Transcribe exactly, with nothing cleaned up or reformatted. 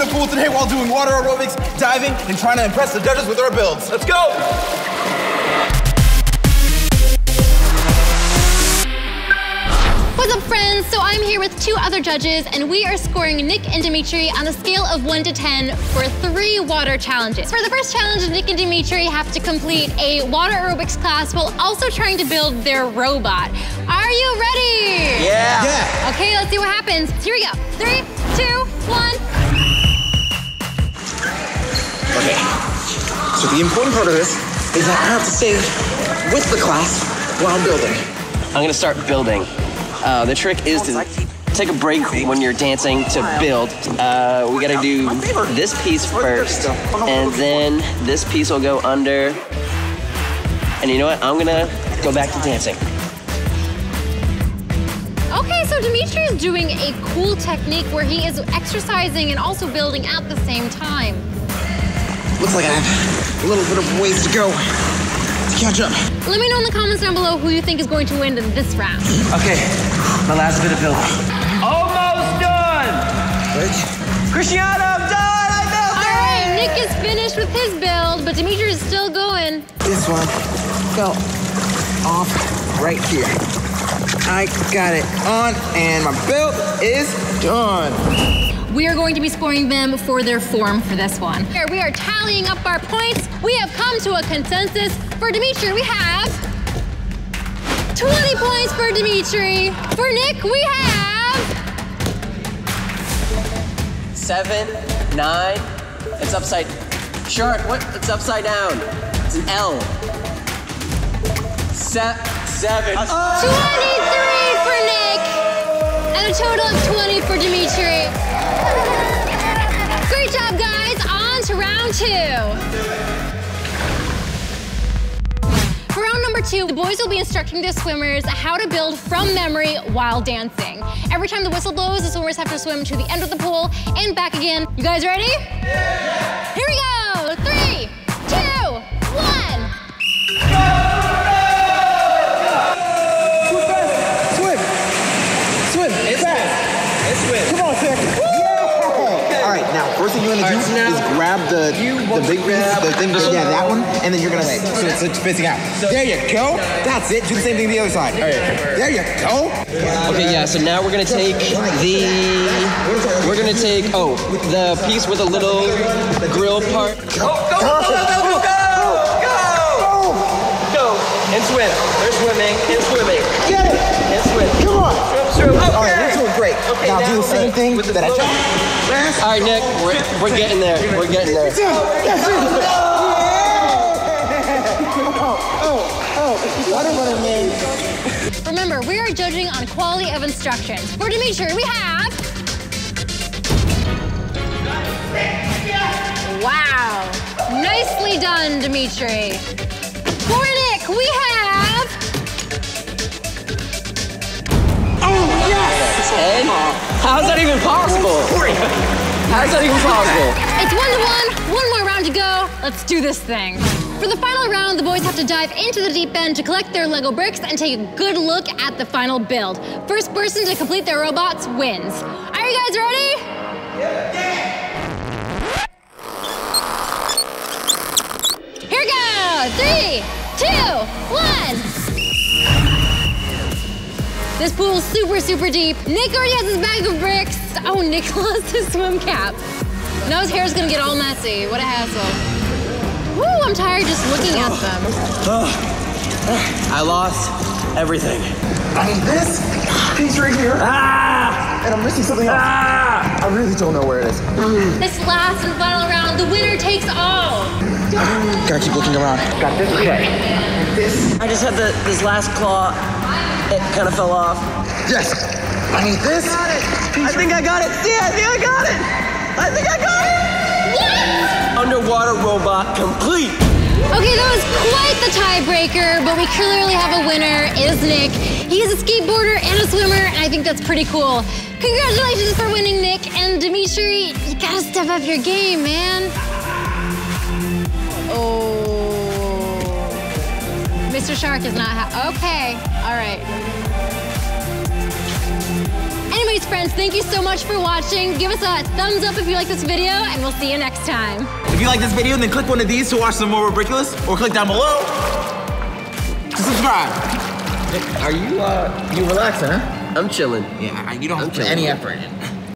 in a pool today while doing water aerobics, diving, and trying to impress the judges with our builds. Let's go! What's up, friends? So I'm here with two other judges, and we are scoring Nick and Dimitri on a scale of one to ten for three water challenges. For the first challenge, Nick and Dimitri have to complete a water aerobics class while also trying to build their robot. Are you ready? Yeah. yeah. Okay, let's see what happens. Here we go. Three, two, one. Okay. So the important part of this is that I have to stay with the class while building. I'm gonna start building. Uh, the trick is to take a break when you're dancing to build. Uh, we gotta do this piece first, and then this piece will go under. And you know what? I'm gonna go back to dancing. Okay, so Dimitri is doing a cool technique where he is exercising and also building at the same time. Looks like I have a little bit of ways to go. Catch up. Let me know in the comments down below who you think is going to win in this round. Okay, my last bit of building. Almost done! Which? Cristiano, I'm done! I built it! All right, Nick is finished with his build, but Dimitri is still going. This one fell off right here. I got it on, and my build is done. We are going to be scoring them for their form for this one. Here, we are tallying up our points. We have come to a consensus. For Dimitri, we have twenty points for Dimitri. For Nick, we have seven, nine, it's upside, shark, what? It's upside down. It's an L. Se seven. twenty-three for Nick, and a total of twenty for Dimitri. Great job, guys. On to round two. For round number two, the boys will be instructing their swimmers how to build from memory while dancing. Every time the whistle blows, the swimmers have to swim to the end of the pool and back again. You guys ready? Yeah. Here we go. Three, two, one. Swim. Swim. It's fast. It's swim. Come on, Zach. First thing you want to do right, is grab the, the big grab, the thing, yeah, that one, and then you're going to wait. So it's, it's facing out. There you go. That's it. Do the same thing to the other side. All right. There you go. Okay, yeah, so now we're going to take the, we're going to take, oh, the piece with a little grill part. Go, go, go, go, go, go, go, go, go, and swim. They're swimming, and swimming. Get it. And swim. Come on. Swim, swim. Okay. All right, that's one great. Okay, now do the same thing with the I All right, Nick, we're, we're getting there. We're getting there. That's it. That's it. Oh, oh, oh. What a little man. Remember, we are judging on quality of instruction. For Dimitri, we have... Wow. Nicely done, Dimitri. For Nick, we have... Oh, yes! And... How is that even possible? How is that even possible? It's one to one, one more round to go. Let's do this thing. For the final round, the boys have to dive into the deep end to collect their Lego bricks and take a good look at the final build. First person to complete their robots wins. Are you guys ready? Yeah. Here we go, three, two, one. This pool's super, super deep. Nick already has his bag of bricks. Oh, Nick lost his swim cap. Now his hair's gonna get all messy. What a hassle. Woo, I'm tired just looking at them. I lost everything. I need this piece right here. Ah! And I'm missing something else. Ah! I really don't know where it is. This last and final round, the winner takes all. Gotta keep looking around. Got this, okay. This. I just had the, this last claw. It kind of fell off. Yes. I need this. I think I got it. Yeah, I think I got it. I think I got it. Yes! Underwater robot complete. Okay, that was quite the tiebreaker, but we clearly have a winner. It is Nick. He is a skateboarder and a swimmer, and I think that's pretty cool. Congratulations for winning, Nick. And Dimitri, you gotta step up your game, man. Oh. Mister Shark is not ha- okay, all right. Anyways, friends, thank you so much for watching. Give us a thumbs up if you like this video, and we'll see you next time. If you like this video, then click one of these to watch some more Rebrickulous, or click down below to subscribe. Nick, are you, uh, you relaxing, huh? I'm chilling. Yeah, you don't have to put any effort in.